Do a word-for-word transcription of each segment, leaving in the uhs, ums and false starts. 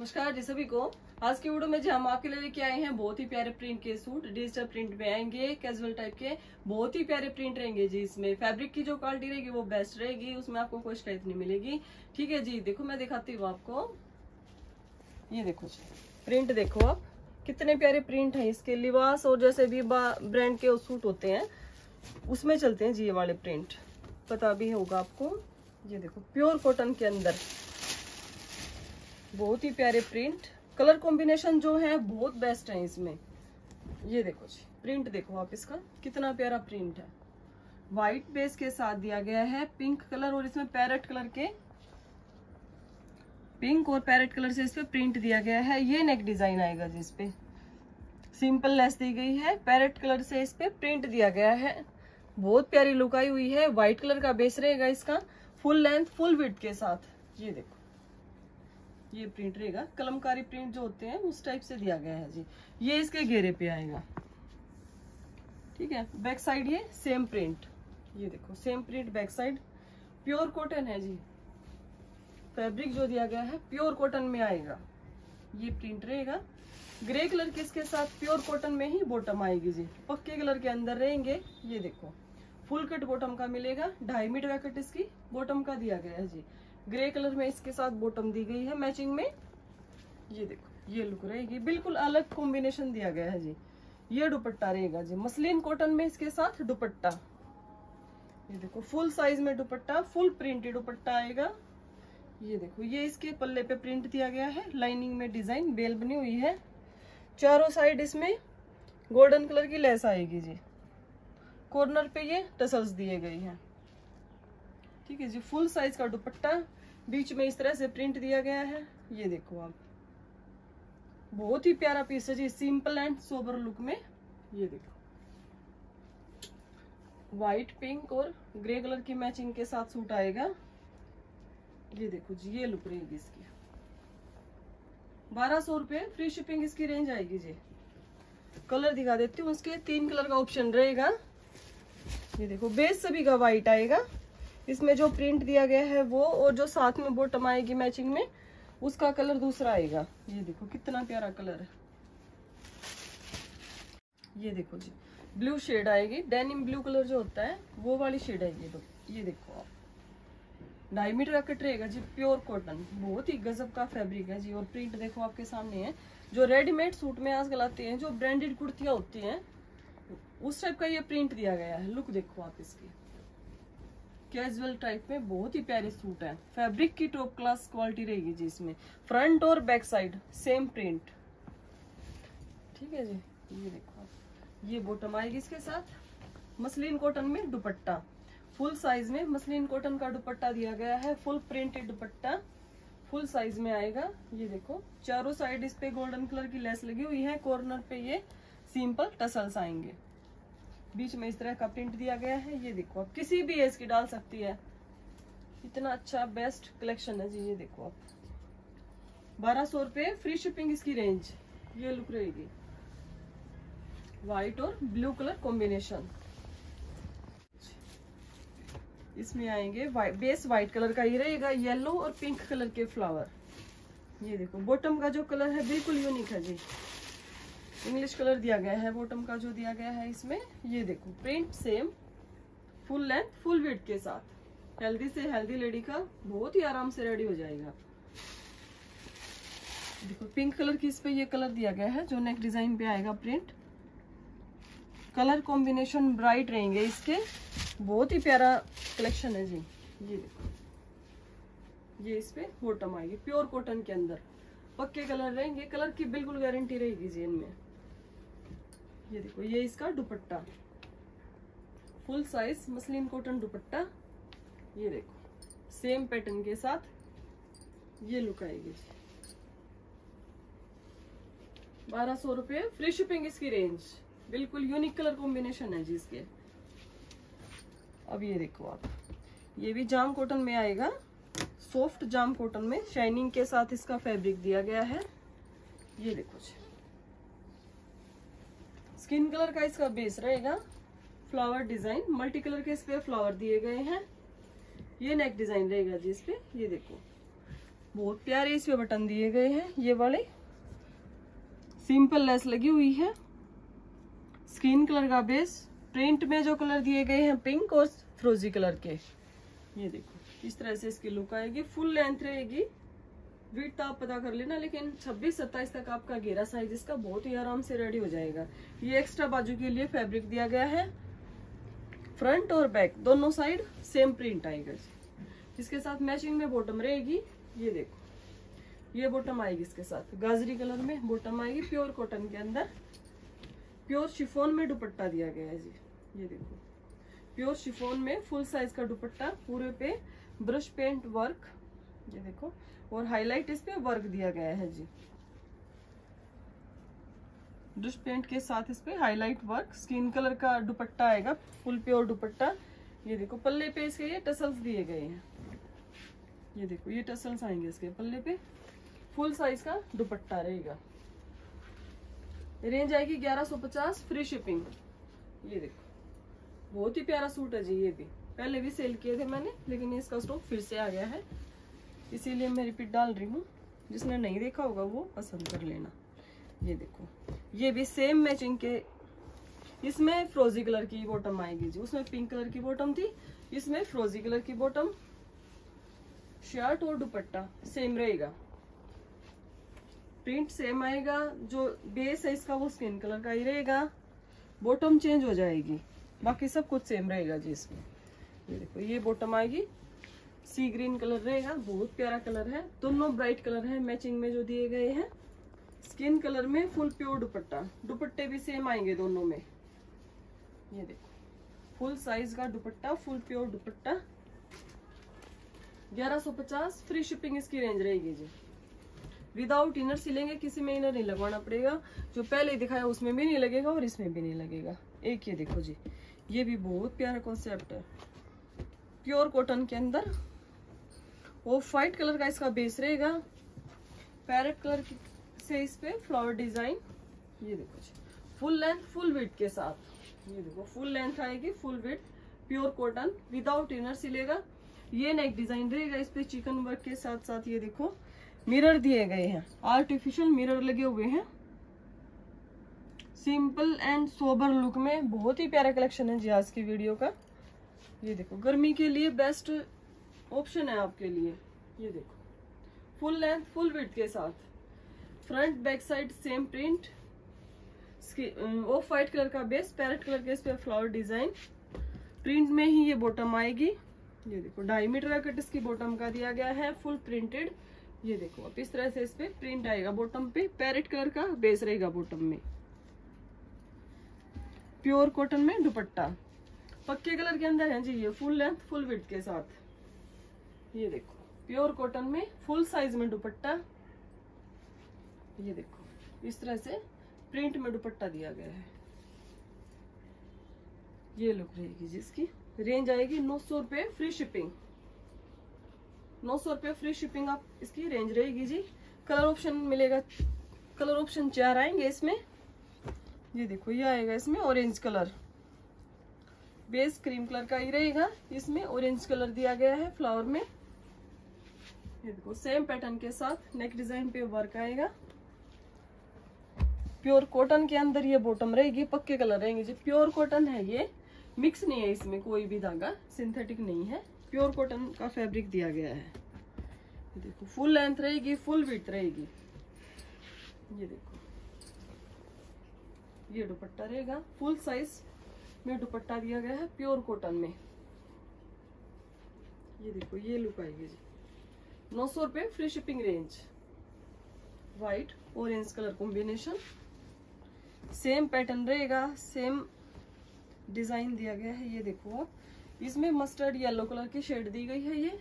नमस्कार जी सभी को। आज की वीडियो में जो हम आपके लिए लेके आए हैं बहुत ही प्यारे प्रिंट के सूट, डिजिटल प्रिंट में आएंगे, कैजुअल टाइप के बहुत ही प्यारे प्रिंट रहेंगे जी। इसमें फैब्रिक की जो क्वालिटी रहेगी वो बेस्ट रहेगी, उसमें आपको कोई शिकायत नहीं मिलेगी। ठीक है जी, देखो मैं दिखाती हूँ आपको, ये देखो जी प्रिंट देखो आप कितने प्यारे प्रिंट है इसके। लिबास और जैसे भी ब्रांड के सूट होते हैं उसमें चलते हैं जी ये वाले प्रिंट, पता भी होगा आपको। ये देखो प्योर कॉटन के अंदर बहुत ही प्यारे प्रिंट, कलर कॉम्बिनेशन जो है बहुत बेस्ट है इसमें। ये देखो जी प्रिंट देखो आप, इसका कितना प्यारा प्रिंट है। वाइट बेस के साथ दिया गया है, पिंक कलर और इसमें पैरेट कलर के, पिंक और पैरेट कलर से इस पे प्रिंट दिया गया है। ये नेक डिजाइन आएगा जी, इस पे सिंपल लेस दी गई है, पैरेट कलर से इस पे प्रिंट दिया गया है। बहुत प्यारी लुक आई हुई है। व्हाइट कलर का बेस रहेगा इसका, फुल लेंथ फुल विड्थ के साथ। ये देखो ये प्रिंट रहेगा, कलमकारी प्रिंट जो होते हैं उस टाइप से दिया गया है जी। ये इसके घेरे पे आएगा, ठीक है। बैक साइड ये सेम प्रिंट, ये देखो same print back side. Pure cotton है जी, फैब्रिक जो दिया गया है प्योर कॉटन में आएगा। ये प्रिंट रहेगा ग्रे कलर के, इसके साथ प्योर कॉटन में ही बॉटम आएगी जी, पक्के कलर के अंदर रहेंगे। ये देखो फुल कट बॉटम का मिलेगा, ढाई मीटर कट इसकी बॉटम का दिया गया है जी। ग्रे कलर में इसके साथ बॉटम दी गई है मैचिंग में। ये देखो ये लुक रहेगी, बिल्कुल अलग कॉम्बिनेशन दिया गया है जी। ये दुपट्टा रहेगा जी, मसलिन कॉटन में इसके साथ दुपट्टा। ये देखो फुल साइज में दुपट्टा, फुल प्रिंटेड दुपट्टा आएगा। ये देखो ये इसके पल्ले पे प्रिंट दिया गया है, लाइनिंग में डिजाइन बेल बनी हुई है। चारों साइड इसमें गोल्डन कलर की लेस आएगी जी, कॉर्नर पे ये टसल्स दिए गई है, ठीक है जी। फुल साइज का दुपट्टा, बीच में इस तरह से प्रिंट दिया गया है। ये देखो आप बहुत ही प्यारा पीस है जी, सिंपल एंड सोबर लुक में। ये देखो व्हाइट पिंक और ग्रे कलर की मैचिंग के साथ सूट आएगा। ये देखो जी ये लुक रहेगी इसकी। बारह सौ रुपये फ्री शिपिंग इसकी रेंज आएगी जी। कलर दिखा देती हूँ, उसके तीन कलर का ऑप्शन रहेगा। ये देखो बेस सभी का व्हाइट आएगा, इसमें जो प्रिंट दिया गया है वो, और जो साथ में बॉटम आएगी मैचिंग में उसका कलर दूसरा आएगा। ये देखो कितना प्यारा कलर है। ये देखो जी ब्लू शेड आएगी, डेनिम ब्लू कलर जो होता है वो वाली शेड आएगी। तो ये देखो आप ढाई मीटर कट रहेगा जी, प्योर कॉटन, बहुत ही गजब का फैब्रिक है जी। और प्रिंट देखो आपके सामने है, जो रेडीमेड सूट में आजकल आते हैं, जो ब्रांडेड कुर्तियां होती हैं उस टाइप का ये प्रिंट दिया गया है। लुक देखो आप इसकी, कैजुअल टाइप में बहुत ही प्यारे सूट है, फैब्रिक की टॉप क्लास क्वालिटी रहेगी जी। इसमें फ्रंट और बैक साइड सेम प्रिंट, ठीक है जी। ये देखो ये बॉटम आएगी इसके साथ, मसलिन कॉटन में दुपट्टा, फुल साइज में मसलिन कॉटन का दुपट्टा दिया गया है, full printed dupatta full size में आएगा। ये देखो चारों साइड इस पे गोल्डन कलर की लेस लगी हुई है, कॉर्नर पे ये सिंपल टसल्स आएंगे, बीच में इस तरह का प्रिंट दिया गया है। ये देखो आप किसी भी एज की डाल सकती है, इतना अच्छा बेस्ट कलेक्शन है जी। ये देखो आप बारह सौ रुपये फ्री शिपिंग इसकी रेंज। ये लुक रहेगी व्हाइट और ब्लू कलर कॉम्बिनेशन। इसमें आएंगे बेस व्हाइट कलर का ही रहेगा, येलो और पिंक कलर के फ्लावर। ये देखो बॉटम का जो कलर है बिल्कुल यूनिक है जी, इंग्लिश कलर दिया गया है बॉटम का जो दिया गया है इसमें। ये देखो print same, full length full width के साथ। हेल्दी से हेल्दी लेडी का बहुत ही आराम से रेडी हो जाएगा। देखो पिंक कलर की इस पे ये कलर दिया गया है जो नेक डिजाइन पे आएगा प्रिंट। कलर कॉम्बिनेशन ब्राइट रहेंगे इसके, बहुत ही प्यारा कलेक्शन है जी। ये देखो ये इस पे बॉटम आएगी, प्योर कॉटन के अंदर पक्के कलर रहेंगे, कलर की बिल्कुल गारंटी रहेगी जी इनमें। ये देखो ये इसका dupatta, full size muslin cotton dupatta. ये देखो सेम पैटर्न के साथ ये लुक आएगी जी। बारह सौ रुपये फ्री शिपिंग इसकी रेंज। बिल्कुल यूनिक कलर कॉम्बिनेशन है जी इसके। अब ये देखो आप, ये भी जाम कॉटन में आएगा, सॉफ्ट जाम कॉटन में शाइनिंग के साथ इसका फैब्रिक दिया गया है। ये देखो स्किन कलर का इसका बेस रहेगा, फ्लावर डिजाइन मल्टी कलर के इस पे फ्लावर दिए गए हैं। ये नेक डिजाइन रहेगा जी इस पे। ये देखो बहुत प्यारे इसमें बटन दिए गए हैं। ये वाले सिंपल लेस लगी हुई है, स्किन कलर का बेस, प्रिंट में जो कलर दिए गए हैं पिंक और फ्रोजी कलर के। ये देखो इस तरह से इसकी लुक आएगी, फुल लेंथ रहेगी। विड्थ आप पता कर लेना, लेकिन छब्बीस सत्ताईस तक आपका घेरा साइज इसका बहुत ही आराम से रेडी हो जाएगा। ये एक्स्ट्रा बाजू के लिए फैब्रिक दिया गया है, फ्रंट और बैक दोनों साइड सेम प्रिंट आएगा। इसके साथ मैचिंग में बॉटम रहेगी। ये देखो ये बॉटम आएगी इसके साथ गाजरी कलर में, बॉटम आएगी प्योर कॉटन के अंदर, प्योर शिफॉन में दुपट्टा दिया गया है जी। ये देखो प्योर शिफॉन में फुल साइज का दुपट्टा, पूरे पे ब्रश पेंट वर्क, ये देखो, और हाईलाइट इस पे वर्क दिया गया है जी। ब्रश पेंट के साथ इस पे हाईलाइट वर्क, स्किन कलर का दुपट्टा आएगा, फुल प्योर दुपट्टा। ये देखो पल्ले पे इसके ये टसल्स दिए गए हैं, ये देखो ये टसल्स आएंगे इसके पल्ले पे। फुल साइज का दुपट्टा रहेगा। रेंज आएगी ग्यारह सौ पचास, फ्री शिपिंग। ये देखो बहुत ही प्यारा सूट है जी। ये भी पहले भी सेल किए थे मैंने, लेकिन इसका स्टॉक फिर से आ गया है, इसीलिए मैं रिपीट डाल रही हूँ। जिसने नहीं देखा होगा वो पसंद कर लेना। ये देखो ये भी सेम मैचिंग के, इसमें फ्रोजी कलर की बॉटम आएगी जी। उसमें पिंक कलर की बॉटम थी, इसमें फ्रोजी कलर की बॉटम। शर्ट और दुपट्टा सेम रहेगा, प्रिंट सेम आएगा, जो बेस है इसका वो स्किन कलर का ही रहेगा। बॉटम चेंज हो जाएगी, बाकी सब कुछ सेम रहेगा जी इसमें। ये देखो ये बॉटम आएगी, सी ग्रीन कलर रहेगा, बहुत प्यारा कलर है। दोनों ब्राइट कलर है मैचिंग में जो दिए गए हैं। स्किन कलर में फुल प्योर दुपट्टा, दुपट्टे भी सेम आएंगे दोनों में। ये देखो फुल साइज का दुपट्टा, फुल प्योर दुपट्टा। ग्यारह सौ पचास, फ्री शिपिंग इसकी रेंज रहेगी जी। विदाउट इनर सिलेंगे, किसी में इनर नहीं लगवाना पड़ेगा। जो पहले दिखाया उसमें भी नहीं लगेगा और इसमें भी नहीं लगेगा। एक ये देखो जी, ये भी बहुत प्यारा कॉन्सेप्ट है, प्योर कॉटन के अंदर। ऑफ वाइट कलर का इसका बेस रहेगा, पैरेट कलर से इस पे फ्लावर डिजाइन। ये देखो जी फुल लेंथ फुल विड्थ के साथ। ये देखो फुल लेंथ आएगी, full width, pure cotton, without inner सिलेगा। ये नेक डिजाइन रहेगा, इस पे चिकन वर्क के साथ साथ ये देखो मिरर दिए गए हैं, आर्टिफिशियल मिरर लगे हुए हैं। सिंपल एंड सोबर लुक में बहुत ही प्यारा कलेक्शन है जी आज की वीडियो का। ये देखो गर्मी के लिए बेस्ट ऑप्शन है आपके लिए। ये देखो फुल लेंथ फुल विड्थ के साथ, front back side same print, off white colour का बेस, पैरेट कलर के इस पे फ्लावर डिजाइन, प्रिंट में ही ये बॉटम आएगी। ये देखो ढाई मीटर कट इसकी बॉटम का दिया गया है, फुल प्रिंटेड। ये देखो अब इस तरह से इस पे प्रिंट आएगा बॉटम पे, पैरेट कलर का बेस रहेगा बॉटम में, प्योर कॉटन में दुपट्टा पक्के कलर के अंदर है जी। ये फुल लेंथ फुल विड्थ के साथ, ये देखो प्योर कॉटन में फुल साइज में दुपट्टा। ये देखो इस तरह से प्रिंट में दुपट्टा दिया गया है। ये लुक रहेगी जिसकी रेंज आएगी नौ सौ रुपये, फ्री शिपिंग। नौ सौ रुपये फ्री शिपिंग आप इसकी रेंज रहेगी जी। कलर ऑप्शन मिलेगा, कलर ऑप्शन चार आएंगे इसमें। ये देखो ये आएगा इसमें orange colour, base cream colour का ही रहेगा, इसमें ऑरेंज कलर दिया गया है फ्लावर में। ये देखो सेम पैटर्न के साथ नेक डिजाइन पे वर्क आएगा, प्योर कॉटन के अंदर ये बॉटम रहेगी, पक्के कलर रहेंगे जी। प्योर कॉटन है ये, मिक्स नहीं है इसमें कोई भी धागा, सिंथेटिक नहीं है, प्योर कॉटन का फैब्रिक दिया गया है। ये देखो फुल लेंथ रहेगी, फुल विड्थ रहेगी। ये देखो ये दुपट्टा रहेगा, फुल साइज में दुपट्टा दिया गया है, प्योर कॉटन में। ये देखो ये लुक आएगी जी। नौ सौ रुपये free shipping range. White orange colour combination, same pattern रहेगा, सेम डिजाइन दिया गया है। ये देखो आप इसमें मस्टर्ड येलो कलर की शेड दी गई है, ये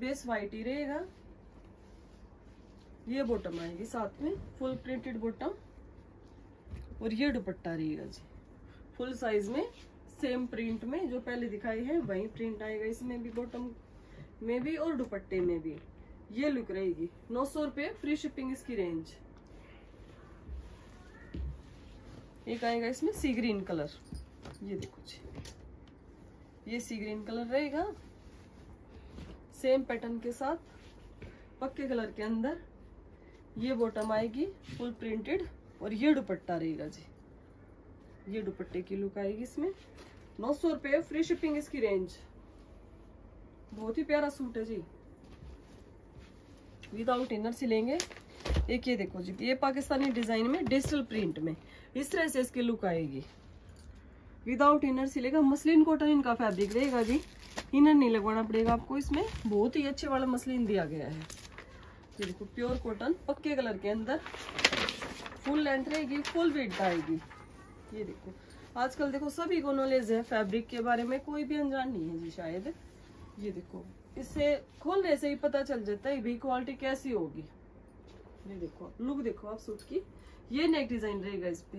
बेस वाइट ही रहेगा। ये बॉटम आएगी साथ में, फुल प्रिंटेड बॉटम, और ये दुपट्टा रहेगा जी फुल साइज में, सेम प्रिंट में जो पहले दिखाई है वही प्रिंट आएगा इसमें भी, बॉटम में भी और दुपट्टे में भी। ये लुक रहेगी नौ सौ रुपये फ्री शिपिंग इसकी रेंज। एक आएगा इसमें सी ग्रीन कलर, ये देखो जी ये सी ग्रीन कलर रहेगा, सेम पैटर्न के साथ पक्के कलर के अंदर ये बॉटम आएगी फुल प्रिंटेड और ये दुपट्टा रहेगा जी। ये दुपट्टे की लुक आएगी इसमें। नौ सौ रुपये फ्री शिपिंग इसकी रेंज। बहुत ही प्यारा सूट है जी। Without inner सिलेंगे। एक ये देखो जी, ये पाकिस्तानी डिजाइन में डिजिटल प्रिंट में इस तरह से इसकी लुक आएगी। विदाउट इनर सिलेगा। मसलिन कॉटन इनका फैब्रिक रहेगा जी। इनर नहीं लगवाना पड़ेगा आपको इसमें। बहुत ही अच्छे वाला मसलिन दिया गया है। ये देखो प्योर कॉटन पक्के कलर के अंदर फुल लेंथ रहेगी, फुल वेट आएगी। ये देखो आजकल देखो सभी को नॉलेज है फैब्रिक के बारे में, कोई भी अनजान नहीं है जी शायद। ये देखो इससे खोलने से ही पता चल जाता है भी क्वालिटी कैसी होगी। ये देखो लुक देखो आप सूट की। ये नेक डिजाइन रहेगा इस पे।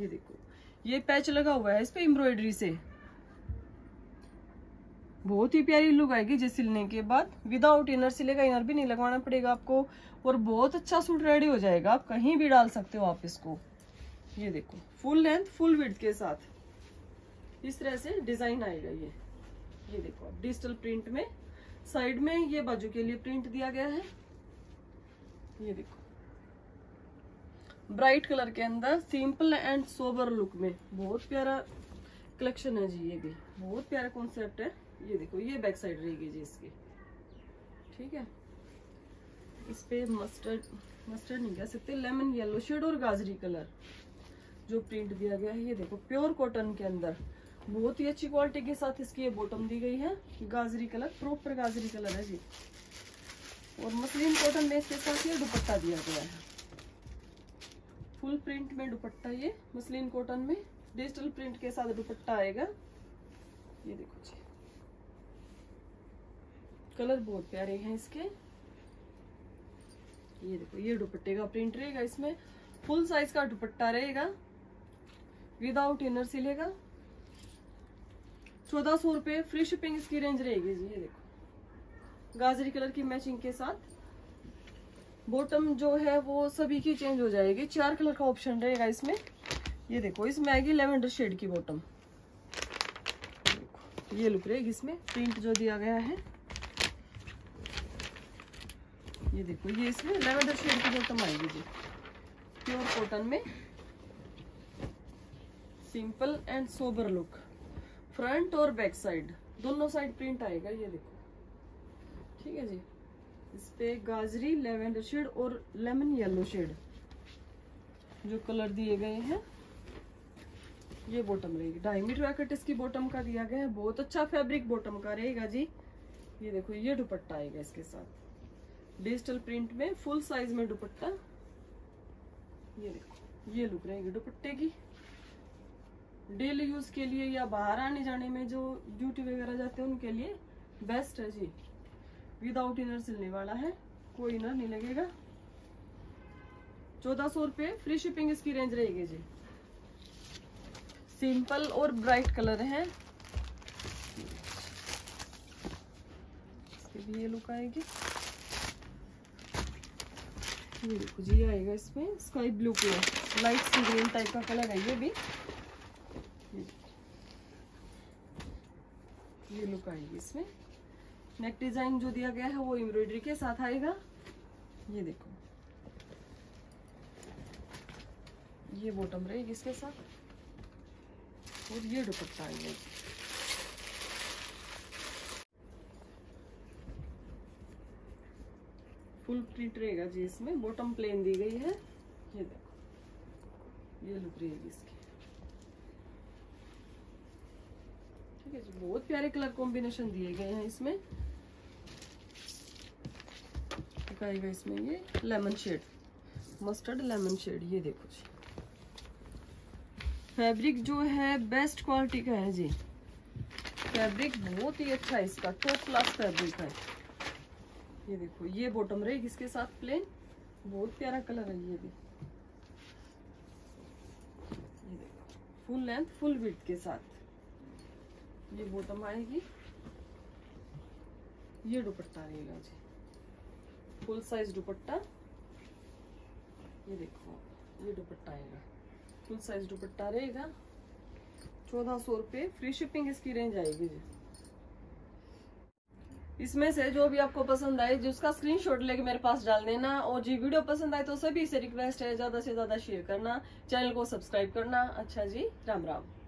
ये देखो ये पैच लगा हुआ है इस पे एम्ब्रॉयडरी से। बहुत ही प्यारी लुक आएगी जिस सिलने के बाद। विदाउट इनर सिलेगा, इनर भी नहीं लगवाना पड़ेगा आपको और बहुत अच्छा सूट रेडी हो जाएगा। आप कहीं भी डाल सकते हो आप इसको। ये देखो फुल लेंथ फुल विड्थ के साथ इस तरह से डिजाइन आएगा। ये ये देखो डिजिटल प्रिंट में साइड में ये बाजू के लिए प्रिंट दिया गया है। ये देखो ब्राइट कलर के अंदर सिंपल एंड सोबर लुक में बहुत प्यारा कलेक्शन है जी। ये भी बहुत प्यारा कॉन्सेप्ट है। ये देखो ये बैक साइड रहेगी जी इसकी। ठीक है, इस पे मस्टर्ड मस्टर्ड नहीं कह सकते, लेमन येलो शेड और गाजरी कलर जो प्रिंट दिया गया है। ये देखो प्योर कॉटन के अंदर बहुत ही अच्छी क्वालिटी के साथ इसकी ये बॉटम दी गई है। गाजरी कलर प्रॉपर गाजरी कलर है जी और मसलिन कॉटन में इसके साथ ये दुपट्टा दिया गया है। फुल प्रिंट में दुपट्टा, ये मसलिन कॉटन में डिजिटल प्रिंट के साथ दुपट्टा आएगा। ये देखो जी कलर बहुत प्यारे हैं इसके। ये देखो ये दुपट्टे का प्रिंट रहेगा इसमें। फुल साइज का दुपट्टा रहेगा। विदाउट इनर सिलेगा। चौदह सौ रुपये फ्री शिपिंग इसकी रेंज रहेगी जी। ये देखो गाजरी कलर की मैचिंग के साथ बॉटम जो है वो सभी की चेंज हो जाएगी। चार कलर का ऑप्शन रहेगा इसमें। ये देखो इसमें आएगी लेवेंडर शेड की बॉटम। देखो ये लुक रहेगी इसमें। प्रिंट जो दिया गया है ये देखो ये इसमें लेवेंडर शेड की बॉटम आएगी जी। प्योर कॉटन में simple and sober look. Front और बैक साइड दोनों साइड प्रिंट आएगा। ये देखो ठीक है जी। इस पे गाजरी लेवेंडर शेड और लेमन येलो शेड जो कलर दिए गए हैं। ये बॉटम रहेगी। ढाई मीटर पैकेट इसकी बॉटम का दिया गया है। बहुत अच्छा फैब्रिक बॉटम का रहेगा जी। ये देखो ये दुपट्टा आएगा इसके साथ डिजिटल प्रिंट में फुल साइज में दुपट्टा। ये देखो ये लुक रहेगी दुपट्टे की। डेली यूज के लिए या बाहर आने जाने में जो ड्यूटी वगैरह जाते हैं उनके लिए बेस्ट है जी। विदाउट इनर सिलने वाला है, कोई इनर नहीं लगेगा। चौदह सौ रुपये फ्री शिपिंग इसकी रेंज रहेगी जी। सिंपल और ब्राइट कलर है। इसके भी ये लुक आएगी। ये देखो जी आएगा इसमें sky blue colour, light sea green type का कलर है ये भी। ये लुक आएगी इसमें। नेक डिजाइन जो दिया गया है वो एम्ब्रॉयडरी के साथ आएगा। ये देखो ये बॉटम रहेगी इसके साथ और ये दुपट्टा आएगा। फुल प्रिंट रहेगा जी इसमें। बॉटम प्लेन दी गई है। ये देखो ये लुक रहेगी इसकी। बहुत प्यारे कलर कॉम्बिनेशन दिए गए हैं इसमें। दिखाएगा इसमें ये lemon shade, mustard lemon shade. ये देखो जी फैब्रिक जो है बेस्ट क्वालिटी का है जी। फैब्रिक बहुत ही अच्छा है इसका, टॉप क्लास फैब्रिक है। ये देखो ये बॉटम रहेगी इसके साथ प्लेन। बहुत प्यारा कलर है ये भी। ये देखो फुल लेंथ फुल विड्थ के साथ ये बॉटम आएगी। ये दुपट्टा रहेगा जी फुल साइज दुपट्टा। ये देखो ये दुपट्टा आएगा फुल साइज दुपट्टा रहेगा। चौदह सौ रुपये फ्री शिपिंग इसकी रेंज आएगी जी। इसमें से जो भी आपको पसंद आए जिसका स्क्रीनशॉट लेके मेरे पास डाल देना। और जी वीडियो पसंद आए तो सभी से रिक्वेस्ट है ज्यादा से ज्यादा शेयर करना, चैनल को सब्सक्राइब करना। अच्छा जी, राम राम।